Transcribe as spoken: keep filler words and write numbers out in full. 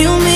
you mean.